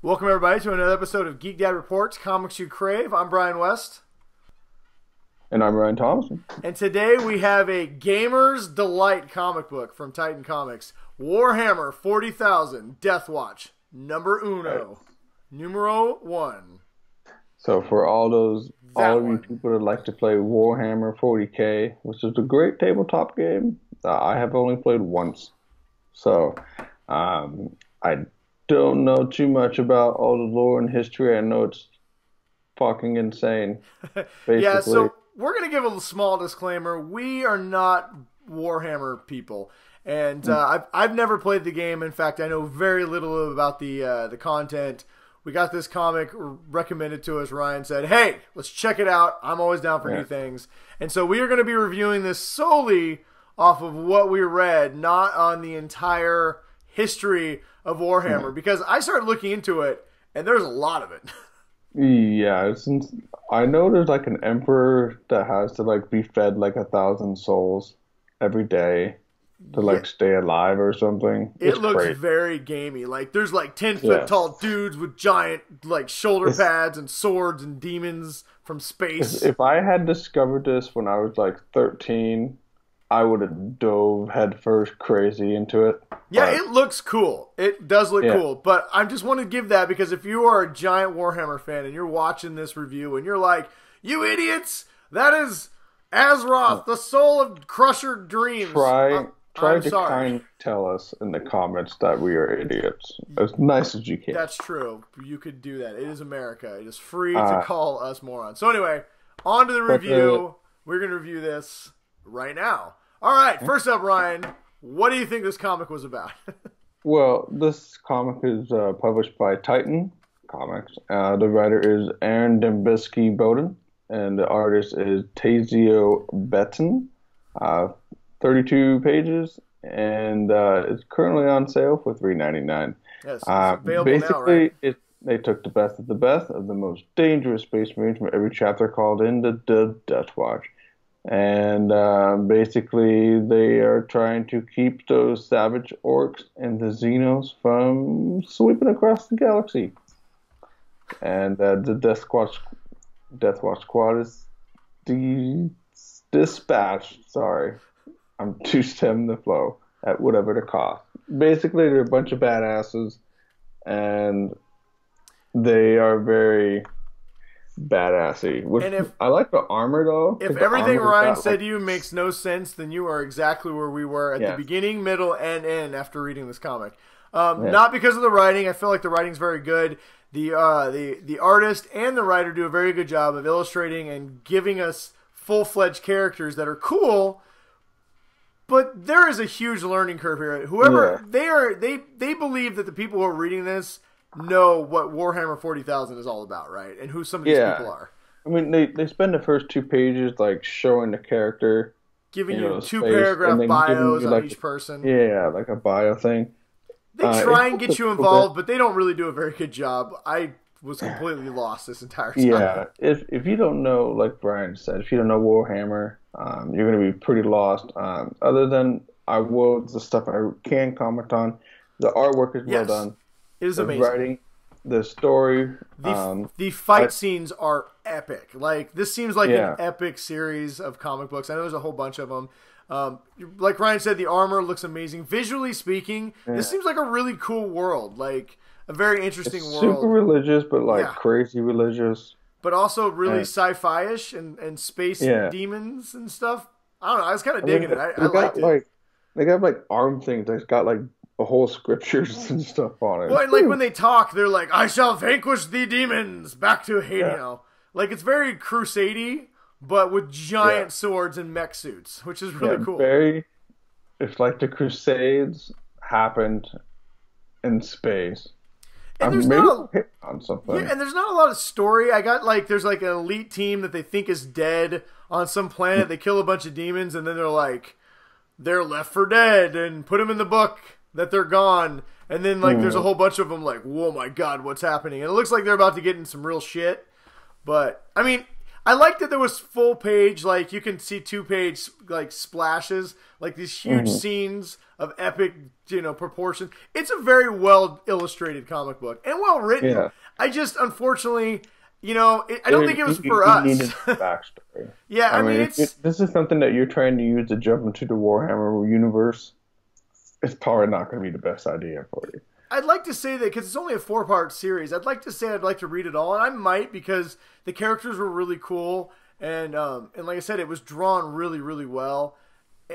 Welcome everybody to another episode of Geek Dad Reports Comics You Crave. I'm Brian West. And I'm Ryan Thompson. And today we have a Gamer's Delight comic book from Titan Comics. Warhammer 40,000 Death Watch, number uno. Numero one. So for all those, all of you people that like to play Warhammer 40k, which is a great tabletop game, I have only played once. So I don't know too much about all the lore and history. I know it's fucking insane. Yeah, so we're going to give a small disclaimer. We are not Warhammer people. And I've never played the game. In fact, I know very little about the content. We got this comic recommended to us. Ryan said, hey, let's check it out. I'm always down for new things. And so we are going to be reviewing this solely off of what we read, not on the entire history of Warhammer. Because I started looking into it, and there's a lot of it. Yeah, since I know there's like an emperor that has to like be fed like 1,000 souls every day to like stay alive or something. It looks crazy. Very gamey. Like there's like 10-foot tall dudes with giant like shoulder pads and swords and demons from space. If I had discovered this when I was like 13, I would have dove headfirst crazy into it. Yeah, but it looks cool. It does look cool. But I just want to give that because if you are a giant Warhammer fan and you're watching this review and you're like, you idiots, that is Azeroth, the soul of Crusher Dreams. Try to kind of tell us in the comments that we are idiots. As nice as you can. That's true. You could do that. It is America. It is free to call us morons. So anyway, on to the review. We're going to review this right now. All right. First up, Ryan, what do you think this comic was about? Well, this comic is published by Titan Comics. The writer is Aaron Dembski-Bowden, and the artist is Tazio Bettin. 32 pages, and it's currently on sale for $3.99. Yes, it's available now, right? They took the best of the most dangerous space marines from every chapter called in the Death Watch. And basically, they are trying to keep those savage orcs and the Xenos from sweeping across the galaxy. And the Death Watch squad is dispatched. Sorry. I'm to stem the flow at whatever the cost. Basically, they're a bunch of badasses, and they are very badassy. I like the armor, though. If everything Ryan said to you makes no sense, then you are exactly where we were at the beginning, middle, and end after reading this comic. Not because of the writing. I feel like the writing's very good. The artist and the writer do a very good job of illustrating and giving us full-fledged characters that are cool. But there is a huge learning curve here. Whoever they believe that the people who are reading this know what Warhammer 40,000 is all about, right? And who some of these people are. I mean, they spend the first 2 pages like showing the character, giving you 2-paragraph bios on each person. Yeah, like a bio thing. They try and get you involved, but they don't really do a very good job. I was completely lost this entire time. Yeah, if you don't know, like Brian said, if you don't know Warhammer, you're going to be pretty lost. Other than the stuff I can comment on, the artwork is well done. It is amazing. Writing, the story. The fight scenes are epic. Like this seems like an epic series of comic books. I know there's a whole bunch of them. Like Ryan said, the armor looks amazing. Visually speaking, this seems like a really cool world. Like a very interesting world. Super religious, but like crazy religious. But also really sci-fi-ish and space and demons and stuff. I don't know. I was kind of digging it. I liked it. They got like arm things. They got like a whole scriptures and stuff on it. Well, and like when they talk, they're like, I shall vanquish the demons back to Hades. Like it's very crusade-y, but with giant swords and mech suits, which is really cool. It's like the Crusades happened in space. And there's not a lot of story. I got like there's like an elite team that they think is dead on some planet. They kill a bunch of demons and then they're like they're left for dead and put them in the book that they're gone. And then like there's a whole bunch of them like, whoa, my God, what's happening? And it looks like they're about to get in some real shit. But I mean, I like that there was full page, like you can see 2-page like splashes, like these huge scenes of epic, you know, proportions. It's a very well illustrated comic book and well written. Yeah. I just, unfortunately, you know, I don't think it was for us. Needed backstory. Yeah, I mean, this is something that you're trying to use to jump into the Warhammer universe. It's probably not going to be the best idea for you. I'd like to say that, because it's only a 4-part series, I'd like to say I'd like to read it all, and I might, because the characters were really cool, and like I said, it was drawn really, really well.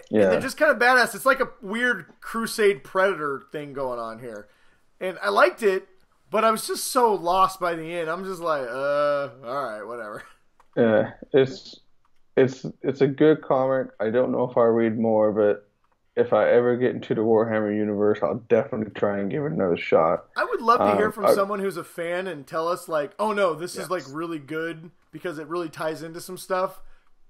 Yeah. And they're just kind of badass. It's like a weird Crusade Predator thing going on here. And I liked it, but I was just so lost by the end. I'm just like, all right, whatever. Yeah, it's a good comic. I don't know if I read more of it. If I ever get into the Warhammer universe, I'll definitely try and give it another shot. I would love to hear from someone who's a fan and tell us, like, oh, no, this is, like, really good because it really ties into some stuff.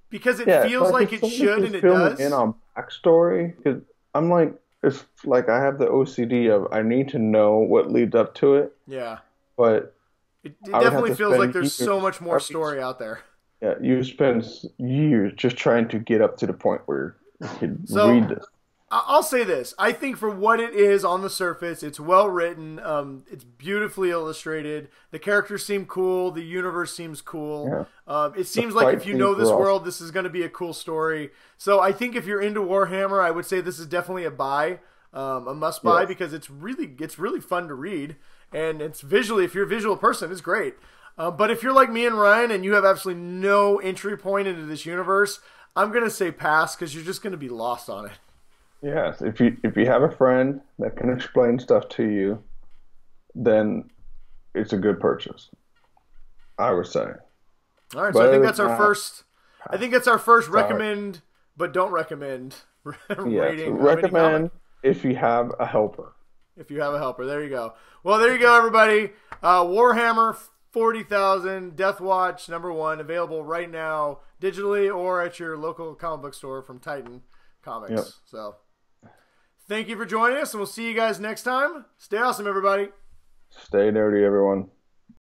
Because it feels like it should, and it does. In on backstory, because I'm like, it's like I have the OCD of I need to know what leads up to it. Yeah. But it definitely feels like there's so much more story out there. Yeah, you spend years just trying to get up to the point where you can read this. I'll say this. I think for what it is on the surface, it's well written. It's beautifully illustrated. The characters seem cool. The universe seems cool. Yeah. It seems like if you know this world, this is going to be a cool story. So I think if you're into Warhammer, I would say this is definitely a buy, a must buy, because it's really fun to read, and it's visually, if you're a visual person, it's great. But if you're like me and Ryan and you have absolutely no entry point into this universe, I'm going to say pass, because you're just going to be lost on it. Yes, if you have a friend that can explain stuff to you, then it's a good purchase, I would say. All right, so I think that's our first recommend but don't recommend rating. Recommend if you have a helper. If you have a helper, there you go. Well, there you go, everybody. Warhammer 40,000 Death Watch #1 available right now digitally or at your local comic book store from Titan Comics. Yep. So. Thank you for joining us, and we'll see you guys next time. Stay awesome, everybody. Stay nerdy, everyone.